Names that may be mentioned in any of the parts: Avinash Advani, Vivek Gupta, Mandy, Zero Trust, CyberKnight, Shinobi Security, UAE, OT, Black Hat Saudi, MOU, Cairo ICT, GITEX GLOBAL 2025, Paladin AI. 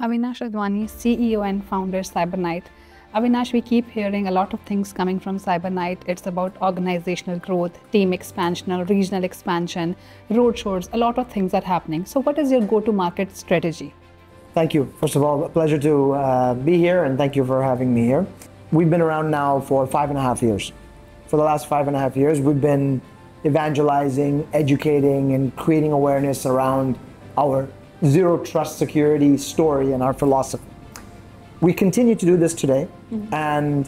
Avinash Advani, CEO and founder, CyberKnight. Avinash, we keep hearing a lot of things coming from CyberKnight. It's about organizational growth, team expansion, regional expansion, roadshows, a lot of things are happening. So what is your go-to-market strategy? Thank you. First of all, a pleasure to be here, and thank you for having me here. We've been around now for 5.5 years. For the last 5.5 years, we've been evangelizing, educating, and creating awareness around our Zero Trust security story and our philosophy. We continue to do this today, and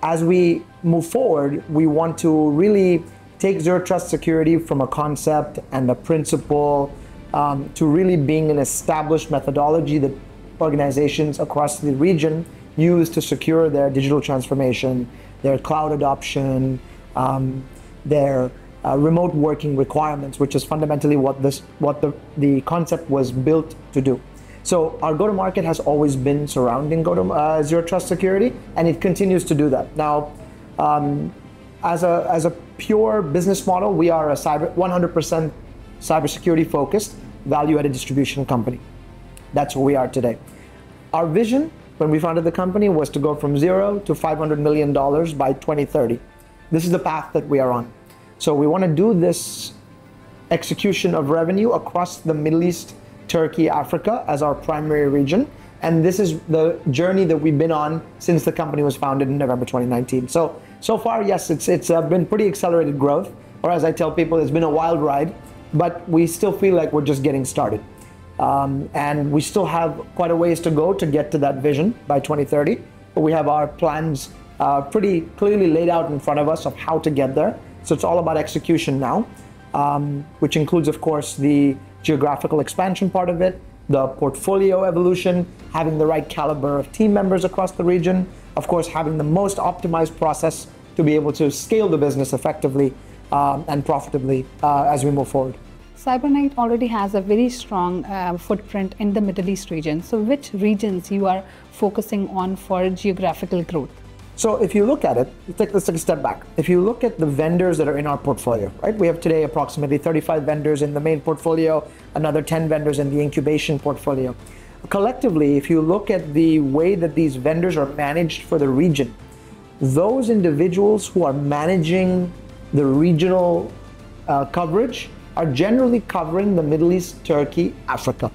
as we move forward, we want to really take Zero Trust security from a concept and a principle to really being an established methodology that organizations across the region use to secure their digital transformation, their cloud adoption, their remote working requirements, which is fundamentally what the concept was built to do. So our go-to-market has always been surrounding Zero Trust security, and it continues to do that. Now, as a pure business model, we are a 100% cybersecurity focused, value-added distribution company. That's who we are today. Our vision when we founded the company was to go from zero to $500 million by 2030. This is the path that we are on. So we want to do this execution of revenue across the Middle East, Turkey, Africa as our primary region, and this is the journey that we've been on since the company was founded in November 2019. So far, yes, it's been pretty accelerated growth, or as I tell people, it's been a wild ride, but we still feel like we're just getting started, and we still have quite a ways to go to get to that vision by 2030. But we have our plans pretty clearly laid out in front of us of how to get there. So it's all about execution now, which includes, of course, the geographical expansion part of it, the portfolio evolution, having the right caliber of team members across the region, of course, having the most optimized process to be able to scale the business effectively and profitably as we move forward. CyberKnight already has a very strong footprint in the Middle East region. So which regions you are focusing on for geographical growth? So if you look at it, let's take a step back. If you look at the vendors that are in our portfolio, right? We have today approximately 35 vendors in the main portfolio, another 10 vendors in the incubation portfolio. Collectively, if you look at the way that these vendors are managed for the region, those individuals who are managing the regional coverage are generally covering the Middle East, Turkey, Africa.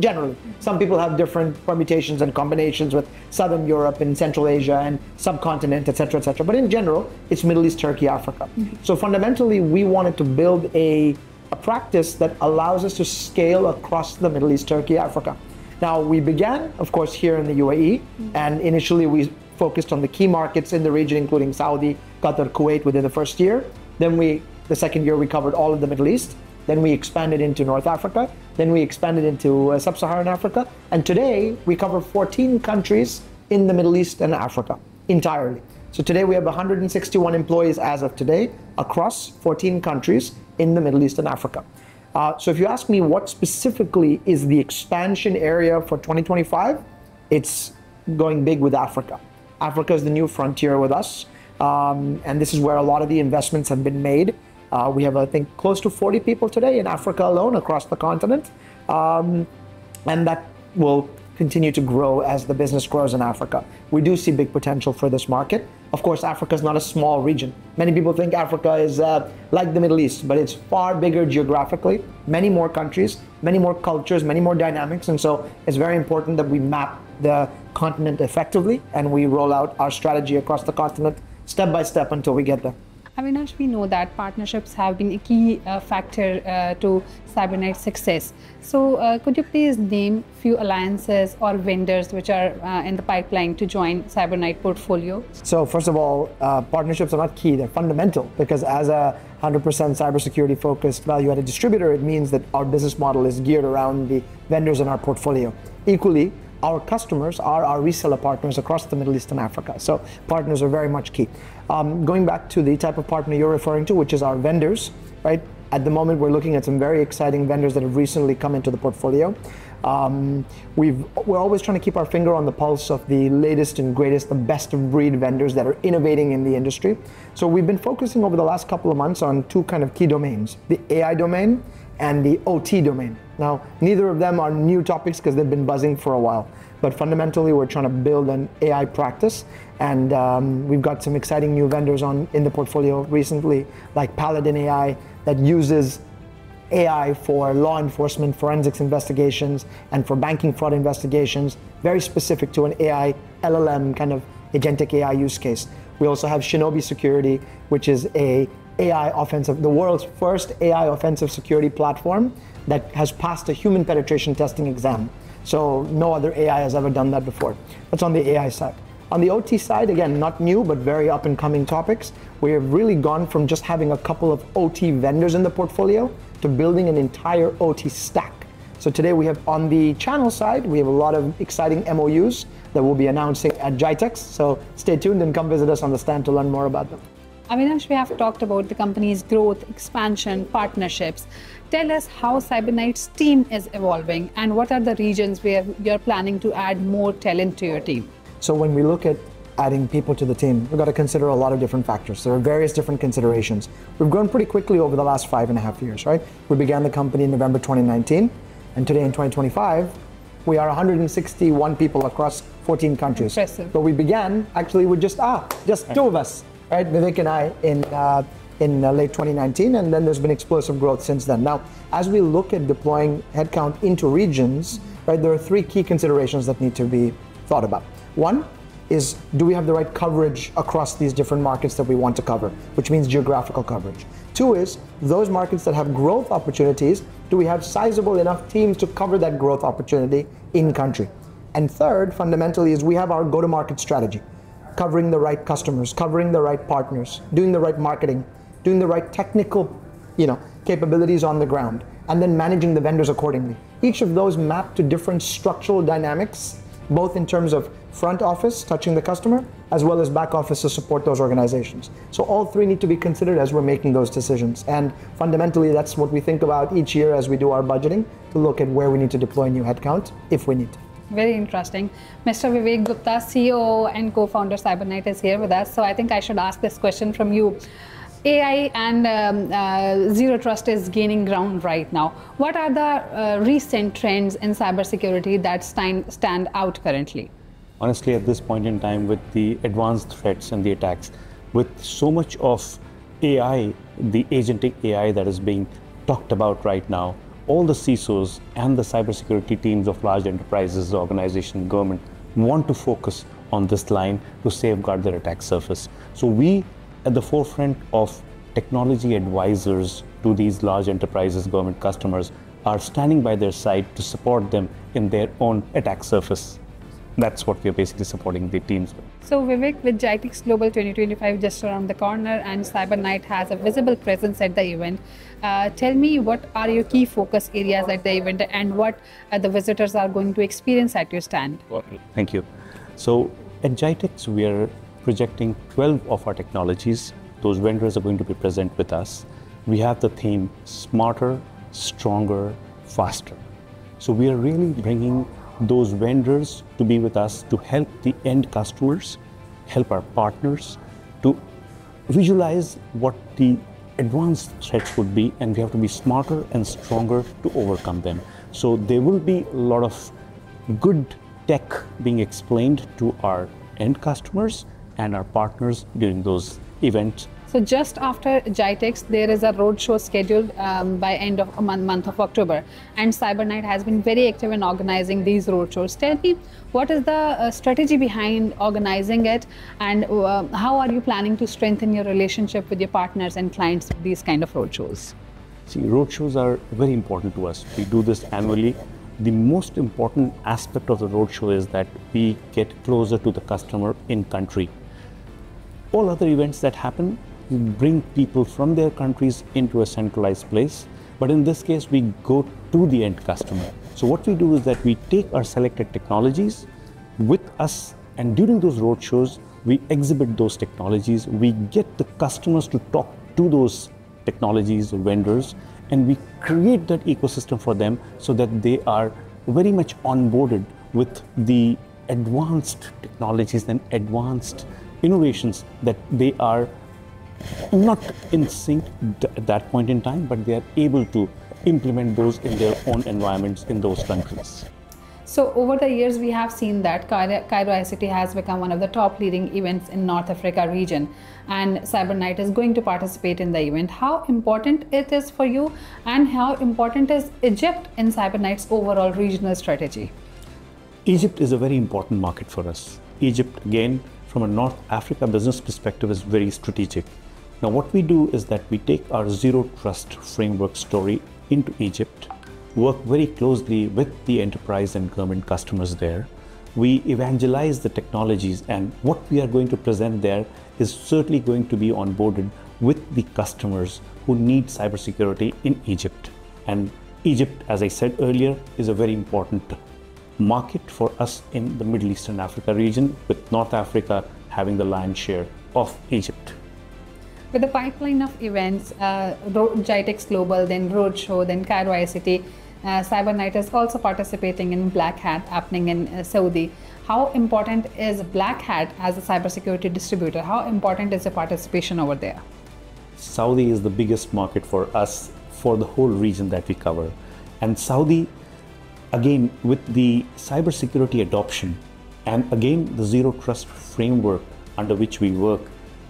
Generally, some people have different permutations and combinations with Southern Europe and Central Asia and subcontinent, etc., etc. But in general, it's Middle East, Turkey, Africa. So fundamentally, we wanted to build a practice that allows us to scale across the Middle East, Turkey, Africa. Now, we began, of course, here in the UAE, and initially we focused on the key markets in the region, including Saudi, Qatar, Kuwait within the first year. Then the second year, we covered all of the Middle East. Then we expanded into North Africa. Then we expanded into Sub-Saharan Africa. And today, we cover 14 countries in the Middle East and Africa entirely. So today, we have 161 employees as of today across 14 countries in the Middle East and Africa. So if you ask me what specifically is the expansion area for 2025, it's going big with Africa. Africa is the new frontier with us. And this is where a lot of the investments have been made. We have, I think, close to 40 people today in Africa alone across the continent. And that will continue to grow as the business grows in Africa. We do see big potential for this market. Of course, Africa is not a small region. Many people think Africa is like the Middle East, but it's far bigger geographically. Many more countries, many more cultures, many more dynamics. And so it's very important that we map the continent effectively and we roll out our strategy across the continent step by step until we get there. Avinash, we know that partnerships have been a key factor to CyberKnight's success. So could you please name few alliances or vendors which are in the pipeline to join CyberKnight portfolio? So first of all, partnerships are not key, they're fundamental, because as a 100% cybersecurity focused value-added distributor, it means that our business model is geared around the vendors in our portfolio. Equally, our customers are our reseller partners across the Middle East and Africa. So partners are very much key. Going back to the type of partner you're referring to, which is our vendors, right? At the moment, we're looking at some very exciting vendors that have recently come into the portfolio. We're always trying to keep our finger on the pulse of the latest and greatest, the best of breed vendors that are innovating in the industry. So we've been focusing over the last couple of months on two kind of key domains, the AI domain and the OT domain. Now, neither of them are new topics because they've been buzzing for a while. But fundamentally, we're trying to build an AI practice. And we've got some exciting new vendors in the portfolio recently, like Paladin AI, that uses AI for law enforcement, forensics investigations, and for banking fraud investigations, very specific to an AI, LLM kind of agentic AI use case. We also have Shinobi Security, which is the world's first AI offensive security platform that has passed a human penetration testing exam. So no other AI has ever done that before. That's on the AI side. On the OT side, again, not new, but very up and coming topics. We have really gone from just having a couple of OT vendors in the portfolio to building an entire OT stack. So today we have, on the channel side, we have a lot of exciting MOUs that we'll be announcing at GITEX. So stay tuned and come visit us on the stand to learn more about them. Avinash, we have talked about the company's growth, expansion, partnerships. Tell us how CyberKnight's team is evolving and what are the regions where you're planning to add more talent to your team? So when we look at adding people to the team, we've got to consider a lot of different factors. There are various different considerations. We've grown pretty quickly over the last 5.5 years, right? We began the company in November 2019, and today in 2025, we are 161 people across 14 countries. Impressive. But we began actually with just two of us. Right, Vivek and I in late 2019, and then there's been explosive growth since then. Now, as we look at deploying headcount into regions, right, there are three key considerations that need to be thought about. One is, do we have the right coverage across these different markets that we want to cover, which means geographical coverage. Two is, those markets that have growth opportunities, do we have sizable enough teams to cover that growth opportunity in country? And third, fundamentally, is we have our go-to-market strategy. Covering the right customers, covering the right partners, doing the right marketing, doing the right technical, capabilities on the ground, and then managing the vendors accordingly. Each of those map to different structural dynamics, both in terms of front office, touching the customer, as well as back office to support those organizations. So all three need to be considered as we're making those decisions. And fundamentally, that's what we think about each year as we do our budgeting, to look at where we need to deploy new headcount, if we need to. Very interesting. Mr. Vivek Gupta, CEO and co-founder CyberKnight, is here with us. So I think I should ask this question from you. AI and Zero Trust is gaining ground right now. What are the recent trends in cybersecurity that stand out currently? Honestly, at this point in time, with the advanced threats and the attacks, with so much of AI, the agentic AI that is being talked about right now, all the CISOs and the cybersecurity teams of large enterprises, organizations, government want to focus on this line to safeguard their attack surface. So we, at the forefront of technology advisors to these large enterprises, government customers, are standing by their side to support them in their own attack surface. That's what we are basically supporting the teams with. So Vivek, with GITEX Global 2025 just around the corner, and CyberKnight has a visible presence at the event, tell me, what are your key focus areas at the event, and what the visitors are going to experience at your stand? Thank you. So at GITEX, we are projecting 12 of our technologies. Those vendors are going to be present with us. We have the theme, smarter, stronger, faster. So we are really bringing those vendors to be with us to help the end customers, help our partners to visualize what the advanced threats would be, and we have to be smarter and stronger to overcome them. So there will be a lot of good tech being explained to our end customers and our partners during those events. So just after GITEX, there is a roadshow scheduled by end of month of October, and CyberKnight has been very active in organizing these roadshows. Tell me, what is the strategy behind organizing it, and how are you planning to strengthen your relationship with your partners and clients with these kind of roadshows? See, roadshows are very important to us. We do this annually. The most important aspect of the roadshow is that we get closer to the customer in country. All other events that happen, we bring people from their countries into a centralized place, but in this case we go to the end customer. So what we do is that we take our selected technologies with us, and during those roadshows we exhibit those technologies, we get the customers to talk to those technologies or vendors, and we create that ecosystem for them so that they are very much onboarded with the advanced technologies and advanced innovations that they are not in sync at that point in time, but they are able to implement those in their own environments in those countries. So over the years, we have seen that Cairo ICT has become one of the top leading events in North Africa region, and CyberKnight is going to participate in the event. How important it is for you, and how important is Egypt in CyberKnight's overall regional strategy? Egypt is a very important market for us. Egypt, again, from a North Africa business perspective, is very strategic. Now, what we do is that we take our Zero Trust framework story into Egypt, work very closely with the enterprise and government customers there. We evangelize the technologies, and what we are going to present there is certainly going to be onboarded with the customers who need cybersecurity in Egypt. And Egypt, as I said earlier, is a very important market for us in the Middle Eastern Africa region, with North Africa having the lion's share of Egypt. With the pipeline of events, GITEX Global, then Roadshow, then Cairo ICT, CyberKnight is also participating in Black Hat happening in Saudi. How important is Black Hat as a cybersecurity distributor? How important is the participation over there? Saudi is the biggest market for us, for the whole region that we cover. And Saudi, again, with the cybersecurity adoption, and again, the Zero Trust framework under which we work,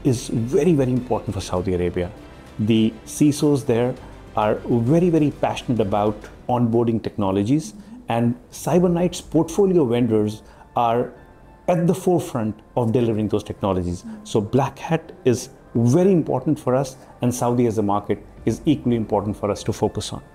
is very, very important for Saudi Arabia. The CISOs there are very, very passionate about onboarding technologies, and CyberKnight's portfolio vendors are at the forefront of delivering those technologies. So Black Hat is very important for us, and Saudi as a market is equally important for us to focus on.